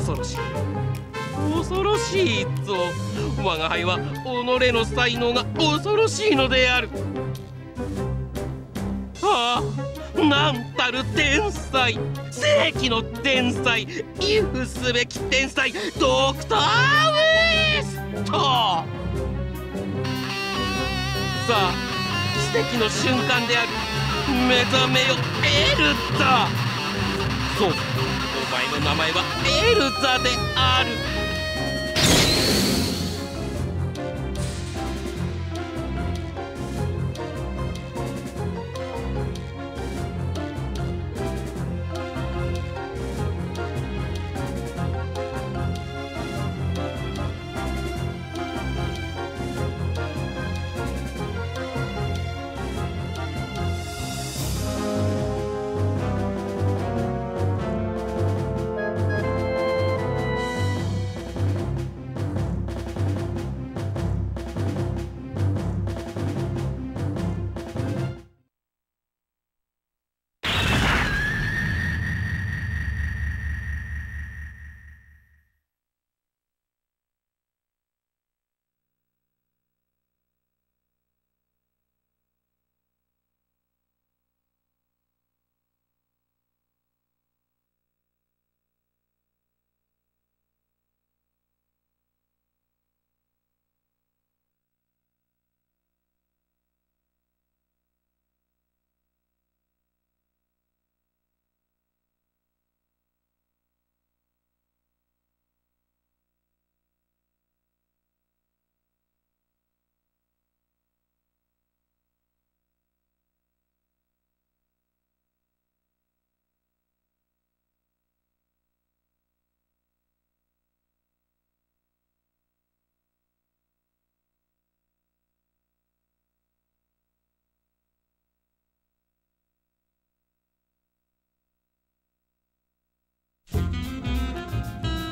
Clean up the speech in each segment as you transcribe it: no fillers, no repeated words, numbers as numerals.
恐ろしい恐ろしいぞ。我が輩は己の才能が恐ろしいのである。ああ、なんたる天才、世紀の天才、畏怖すべき天才、ドクター・ウェスト。さあ、奇跡の瞬間である。目覚めよエルザ。そう、お前の名前はエルザである。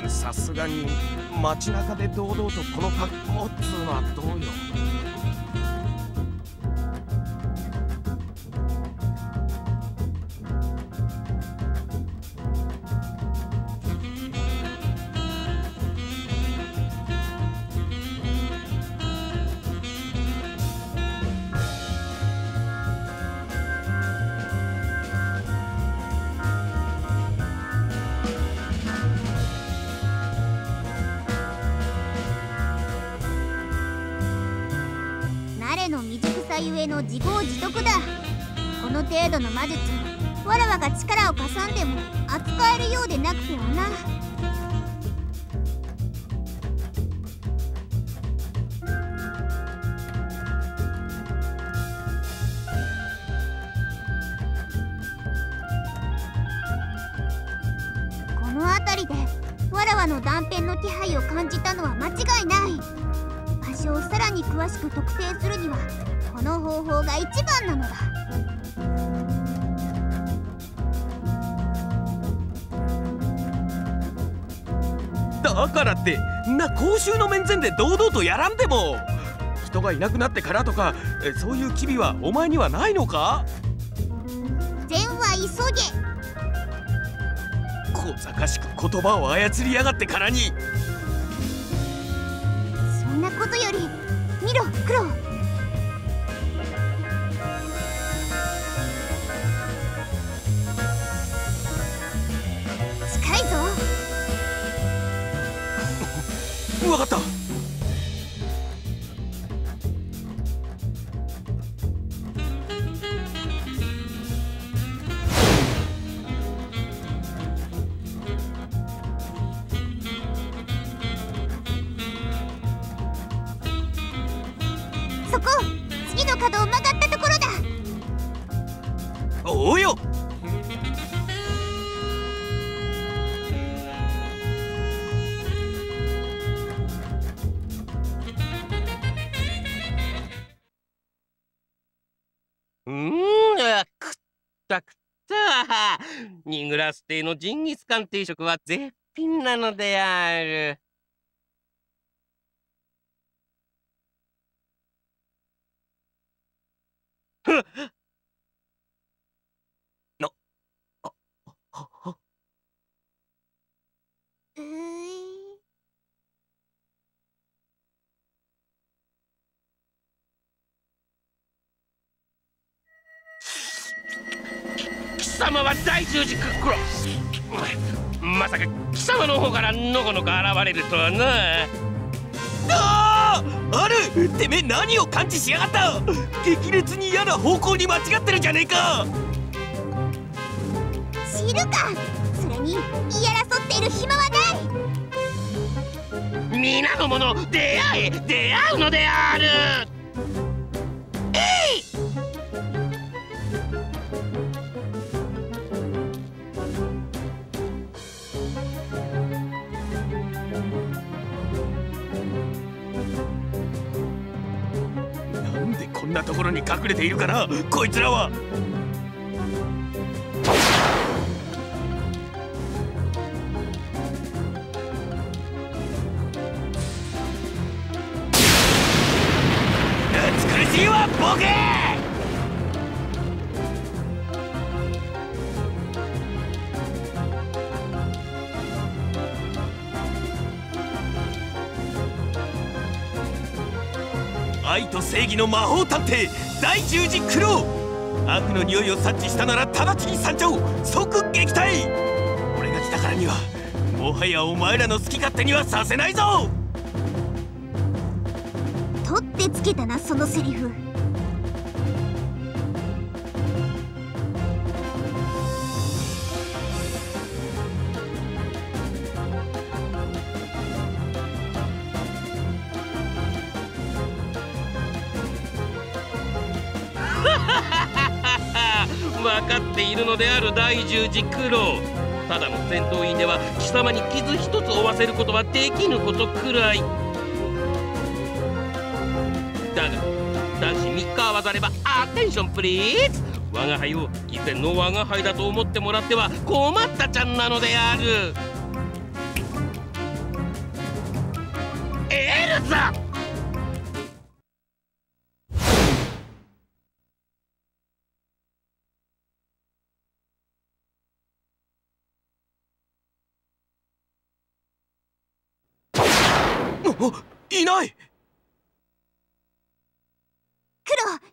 さすがに街中で堂々とこの格好っつうのはどうよ。ゆえの自業自得だ。この程度の魔術、わらわが力をかさんでも扱えるようでなくてはな。この辺りでわらわの断片の気配を感じたのは間違いない。場所をさらに詳しく特定するにはこの方法が一番なのだ。だからって公衆の面前で堂々とやらんでも。人がいなくなってからとかそういう機微はお前にはないのか。善は急げ。小賢しく言葉を操りやがってからに。そんなことより見ろクロ。わかった。そこ、次の角を曲がったところだ。およ。ニグラス邸のジンギスカン定食は絶品なのである。様は第十字クロス。まさか貴様の方からのこのこ現れるとはな。あるてめえ何を感知しやがった。激烈に嫌な方向に間違ってるじゃねえか。知るか。それに言い争っている暇はない。皆の者出会え、出会うのである。えい、こんなところに隠れているかな、こいつらは。美しいわ、ボケー。愛と正義の魔法探偵第十字クロウ。悪の匂いを察知したなら直ちに参上、即撃退。俺が来たからにはもはやお前らの好き勝手にはさせないぞ。取ってつけたな、そのセリフ。分かっているのである第十字クロウ。ただの戦闘員では貴様に傷一つ負わせることはできぬことくらいだが、男子3日合わざればアテンションプリーズ。我が輩を以前の我が輩だと思ってもらっては困ったちゃんなのである。エルザ、いない。黒、正面だ。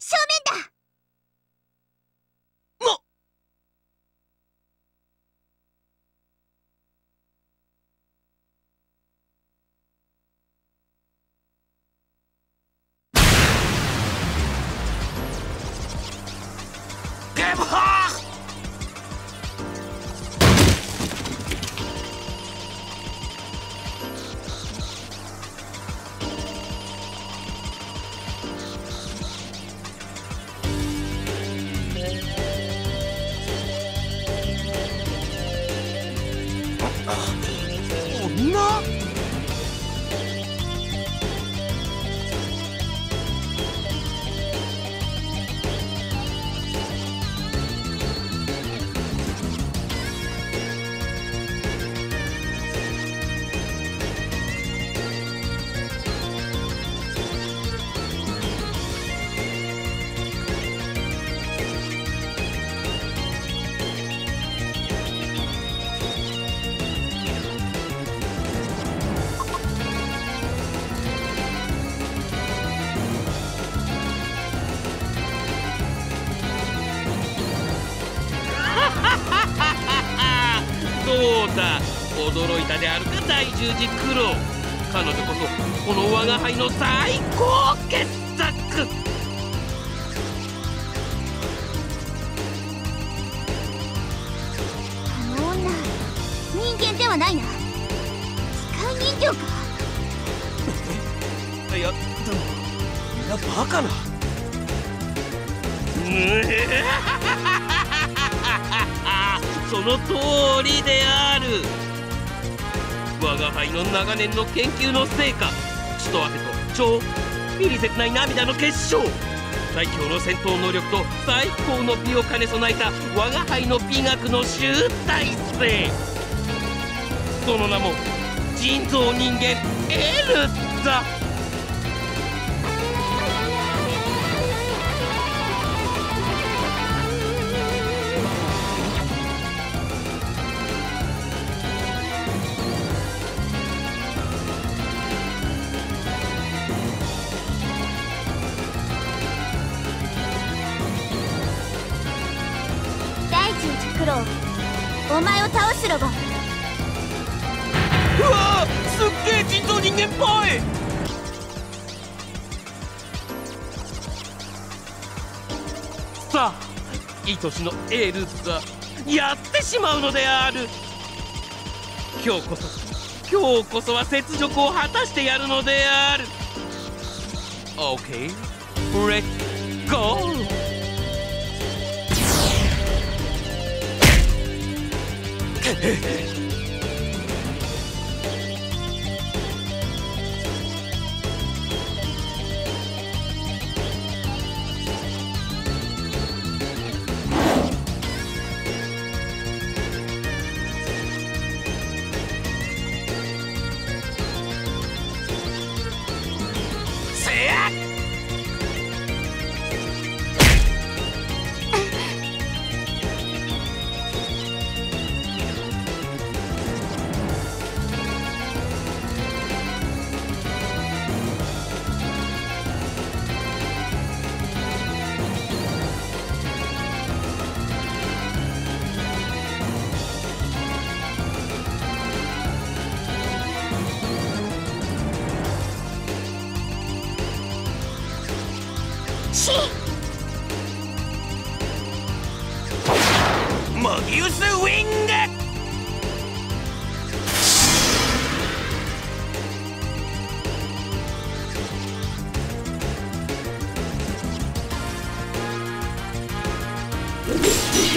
驚いたであるか第十字クロウ。彼女こそこの我が輩の最高傑作。あの女、人間ではないな。機械人形か。いや、でもみんなバカな。その通りである。我が輩の長年の研究の成果、血と汗と超微切ない涙の結晶。最強の戦闘能力と最高の美を兼ね備えた我が輩の美学の集大成、その名も人造人間エルザ。クロウ、お前を倒すロボ。うわー、すっげえ人造人間っぽい。さあ、いとしのエールズがやってしまうのである。今日こそは雪辱を果たしてやるのである。 OK、 Let's go。 難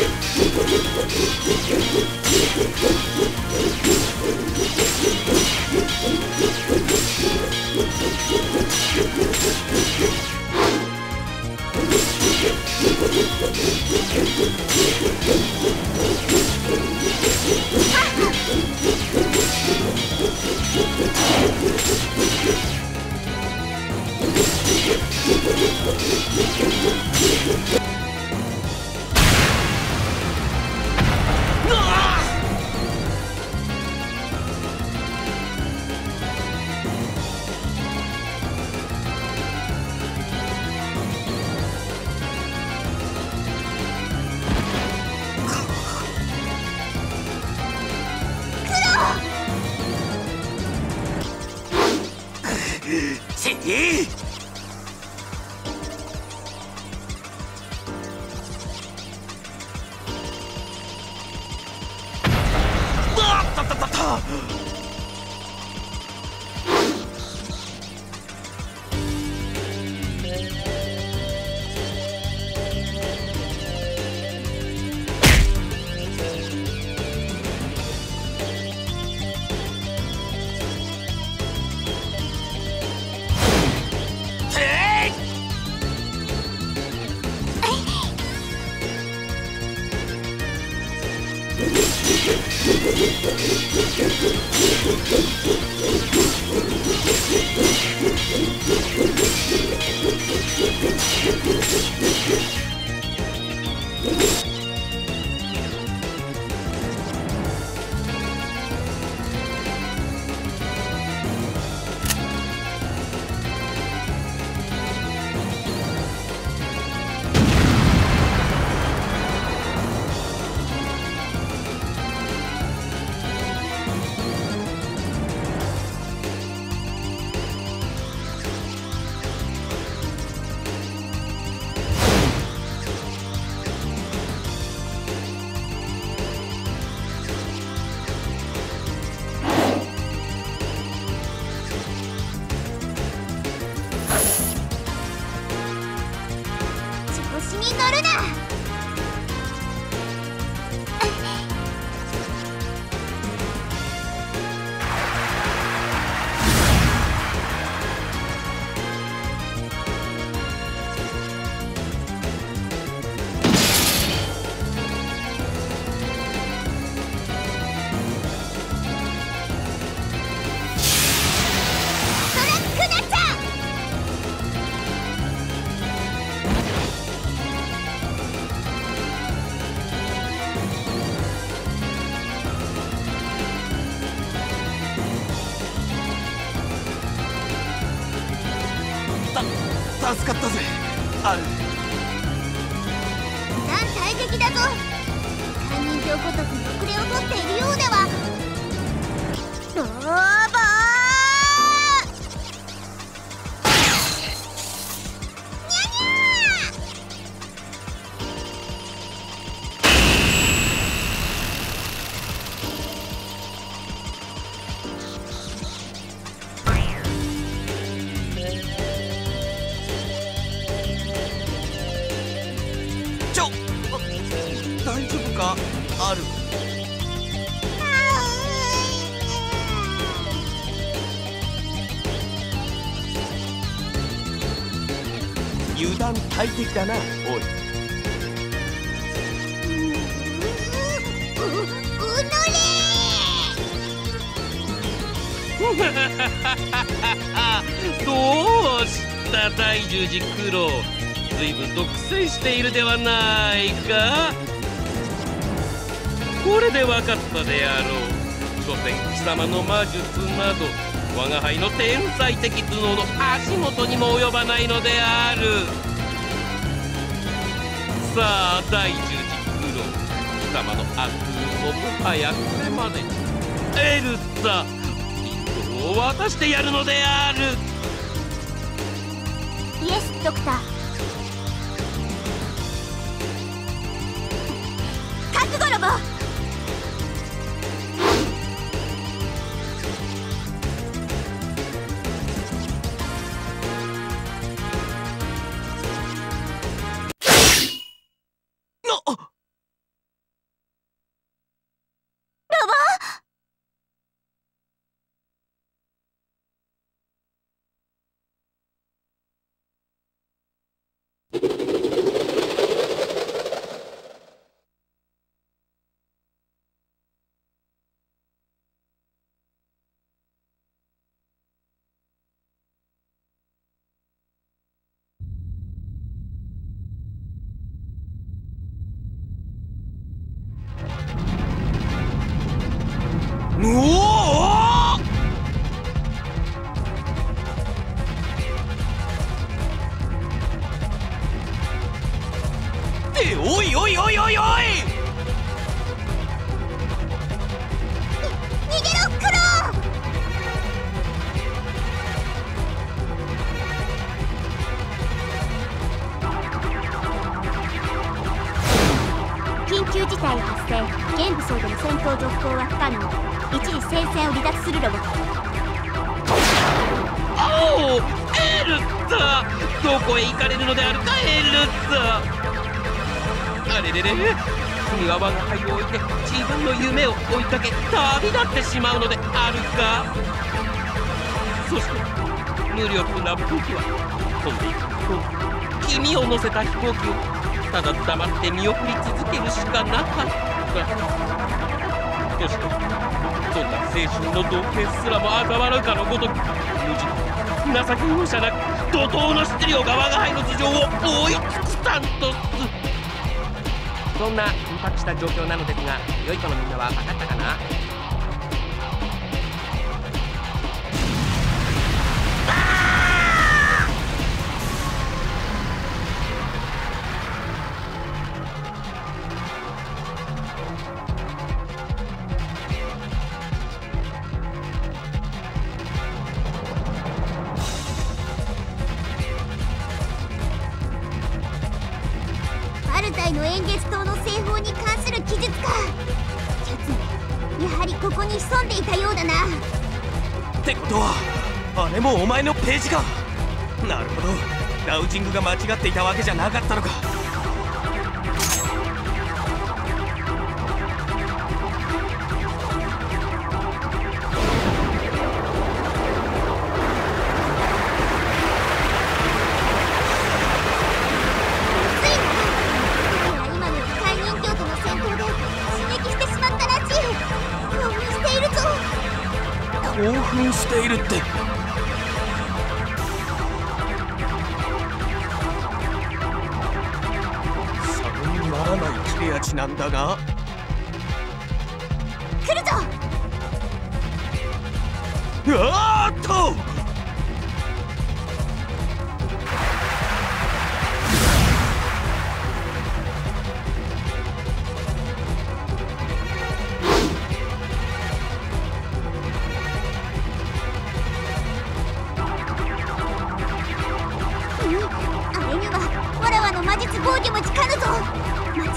敵だぞ。京ごとく隠れをとっているようでは。ローボ油断大敵だな、おい。どうした第十次九郎、ずいぶんと苦戦しているではないか。これで分かったであろう。所詮貴様の魔術など我が輩の天才的頭脳の足元にも及ばないのである。さあ第十次九郎、貴様の悪運をもはやこれまで。エルサ、リンゴを渡してやるのである。イエスドクター。覚悟ロボ。ただ黙って見送り続けるしかなかった。そしてそんな青春の同型すらもあざ笑うかのごとく、無事情け容赦なく怒涛の質量が我が輩の頭上を覆い尽くさんとす。そんな緊迫した状況なのですが、良い子のみんなは分かったかな。ページか。なるほど、ラウジングが間違っていたわけじゃなかったのか。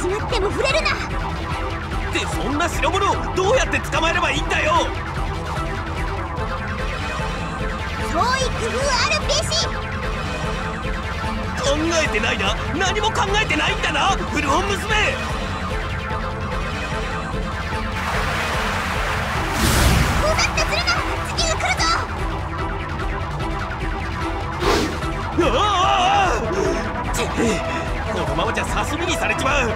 なっても触れるな。ってそんな代物をどうやって捕まえればいいんだよ。創意工夫あるべし。考えてないな。何も考えてないんだな、古本娘。このままじゃ刺身にされちまう。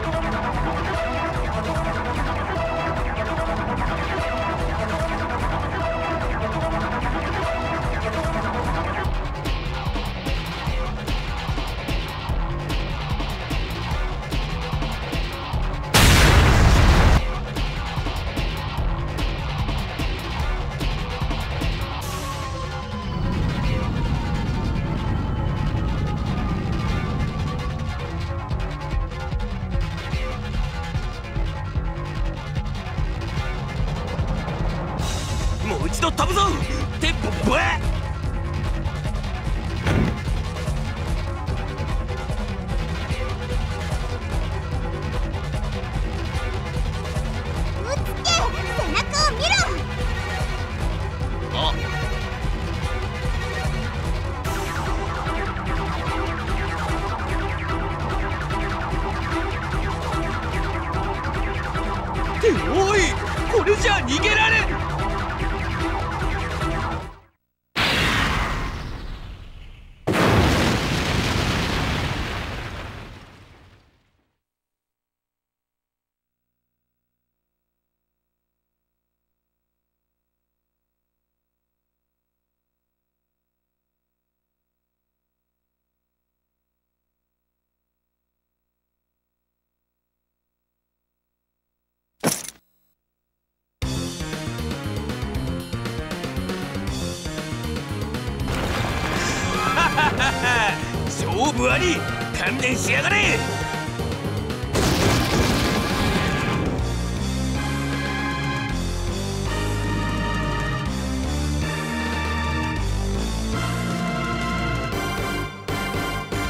勝負あり、観念しやがれ。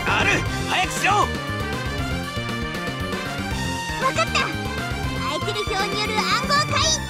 アル、早くしろ。分かった。空いてる表による暗号解読。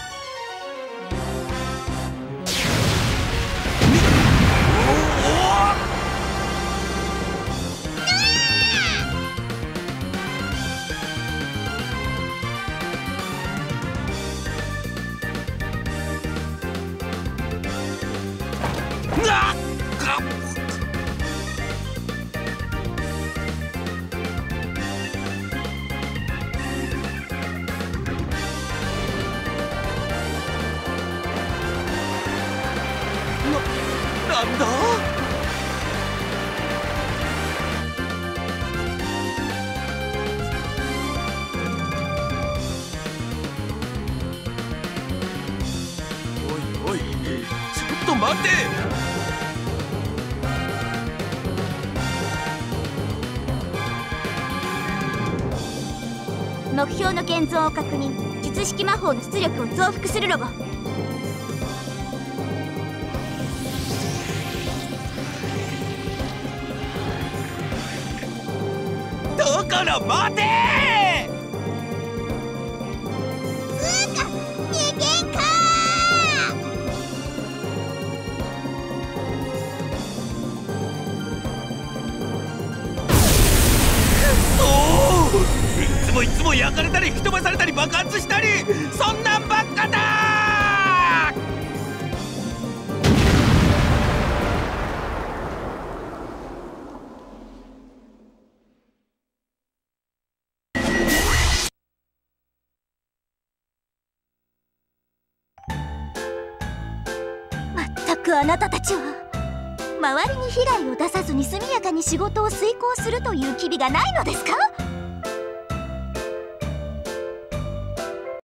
目標の現存を確認。術式魔法の出力を増幅するロゴ。だから待てー。つーか逃げんかー。いつも焼かれたり吹き飛ばされたり爆発したり、そんなんばっかだー。まったくあなたたちは周りに被害を出さずに速やかに仕事を遂行するという機微がないのですか。